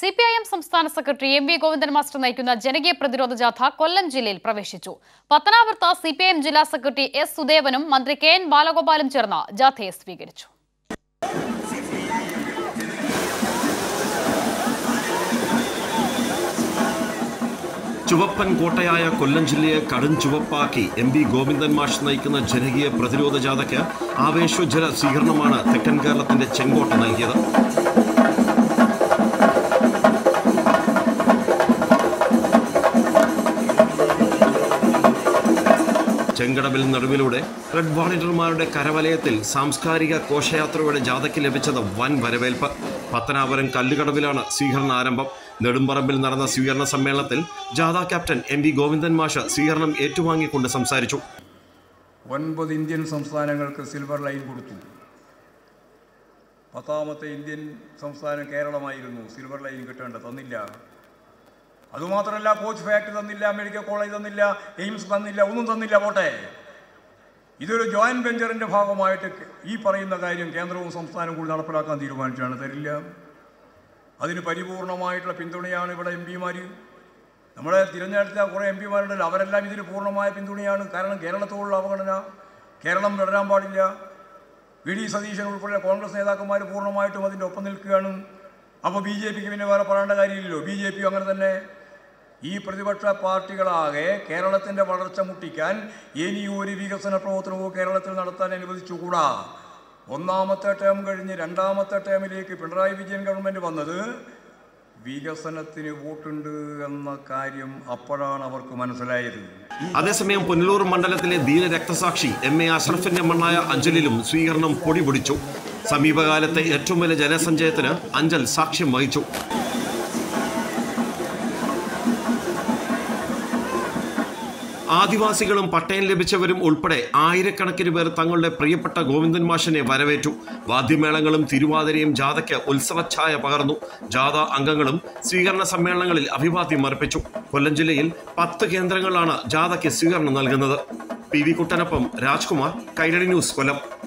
CPIM Samsthana Secretary M.V. Govindan Master Nayikkunna Janakiya Prathirodha Jatha Kollam jillayil pravishichu. Pathanamthitta CPIM Jilla Secretary S. Sudhevanum Mantri K.N. Balagopalanum Cherna Jathaye Swikarichu. ചുവപ്പൻ കോട്ടയായ കൊല്ലം ജില്ലയെ കടും ചുവപ്പാക്കി M V Govindan മാഷ് നയിക്കുന്ന ജനകീയ പ്രതിരോധ ജാഥയ്ക്ക് ആവേശോജ്ജല സ്വീകരണമാണ് തെക്കൻ കേരളത്തിന്റെ ചെങ്കോട്ട നൽകിയത്. ചെങ്കടവിൽ നടുവിലൂടെ റെഡ് വാളണ്ടിയർമാരുടെ കരവലയത്തിൽ സാംസ്കാരിക കോശയാത്രയുടെ ജാഥയ്ക്ക് ലഭിച്ചത് വൻ വരവേൽപ്പ്. പത്തനാപുരം കല്ലുകടവിലാണ് സ്വീകരണ ആരംഭം. നെടുമ്പറമ്പിൽ നടന്ന സ്വീകരണ സമ്മേളനത്തിൽ ജാഥ ക്യാപ്റ്റൻ എം വി ഗോവിന്ദൻ മാഷ് സ്വീകരണം ഏറ്റുവാങ്ങിക്കൊണ്ട് സംസാരിച്ചു. 9 ഇന്ത്യൻ സംസ്ഥാനങ്ങൾക്ക് സിൽവർ ലൈൻ കൊടുത്തു. 10ാമത്തെ ഇന്ത്യൻ സംസ്ഥാനം കേരളമായിരുന്നു. സിൽവർ ലൈൻ കിട്ടേണ്ട തന്നില്ല. അതുമാത്രമല്ല, കോച്ച് ഫാക്ടറി തന്നില്ല, മെഡിക്കൽ കോളേജ് തന്നില്ല, എയിംസ് തന്നില്ല, ഒന്നും തന്നില്ല. പോട്ടെ, ഇതൊരു ജോയിന്റ് വെഞ്ചറിൻ്റെ ഭാഗമായിട്ട് ഈ പറയുന്ന കാര്യം കേന്ദ്രവും സംസ്ഥാനവും കൂടി നടപ്പിലാക്കാൻ തീരുമാനിച്ചാണ്. തരില്ല. അതിന് പരിപൂർണമായിട്ടുള്ള പിന്തുണയാണ് ഇവിടെ എം പിമാർ, നമ്മളെ തിരഞ്ഞെടുത്ത കുറേ എം പിമാരുണ്ടല്ലോ, അവരെല്ലാം ഇതിന് പൂർണ്ണമായ പിന്തുണയാണ്. കാരണം കേരളത്തോടുള്ള അവഗണന, കേരളം വിടരാൻ പാടില്ല. വി ഡി സതീശൻ ഉൾപ്പെടെ കോൺഗ്രസ് നേതാക്കന്മാർ പൂർണ്ണമായിട്ടും അതിൻ്റെ ഒപ്പം നിൽക്കുകയാണ്. അപ്പോൾ ബി ജെ പിക്ക് പിന്നെ വേറെ പറയേണ്ട കാര്യമില്ലല്ലോ. ബി ജെ പി അങ്ങനെ തന്നെ. ഈ പ്രതിപക്ഷ പാർട്ടികളാകെ കേരളത്തിൻ്റെ വളർച്ച മുട്ടിക്കാൻ ഇനിയൊരു വികസന പ്രവർത്തനവും കേരളത്തിൽ നടത്താൻ അനുവദിച്ചുകൂടാ. ഒന്നാമത്തെ ടേം കഴിഞ്ഞ് രണ്ടാമത്തെ ടേമിലേക്ക് പിണറായി വിജയൻ ഗവൺമെൻറ് വന്നത് വികസനത്തിന് വോട്ടുണ്ട് എന്ന കാര്യം അപ്പോഴാണ് അവർക്ക് മനസ്സിലായത്. അതേസമയം പുനലൂർ മണ്ഡലത്തിലെ ധീര രക്തസാക്ഷി എം എ അഷ്റഫിന്റെ മണ്ണായ അഞ്ചലിലും സ്വീകരണം പൊടിപൊടിച്ചു. സമീപകാലത്തെ ഏറ്റവും വലിയ ജനസഞ്ചയത്തിന് അഞ്ചൽ സാക്ഷ്യം വഹിച്ചു. ആദിവാസികളും പട്ടയം ലഭിച്ചവരും ഉൾപ്പെടെ ആയിരക്കണക്കിന് പേർ തങ്ങളുടെ പ്രിയപ്പെട്ട ഗോവിന്ദൻ മാഷിനെ വരവേറ്റു. വാദ്യമേളങ്ങളും തിരുവാതിരയും ജാഥയ്ക്ക് ഉത്സവച്ഛായ പകർന്നു. ജാഥ അംഗങ്ങളും സ്വീകരണ സമ്മേളനങ്ങളിൽ അഭിവാദ്യം അർപ്പിച്ചു. കൊല്ലം ജില്ലയിൽ 10 കേന്ദ്രങ്ങളാണ് ജാഥയ്ക്ക് സ്വീകരണം നൽകുന്നത്. PV കുട്ടനൊപ്പം രാജ്കുമാർ, കൈരളി ന്യൂസ്, കൊല്ലം.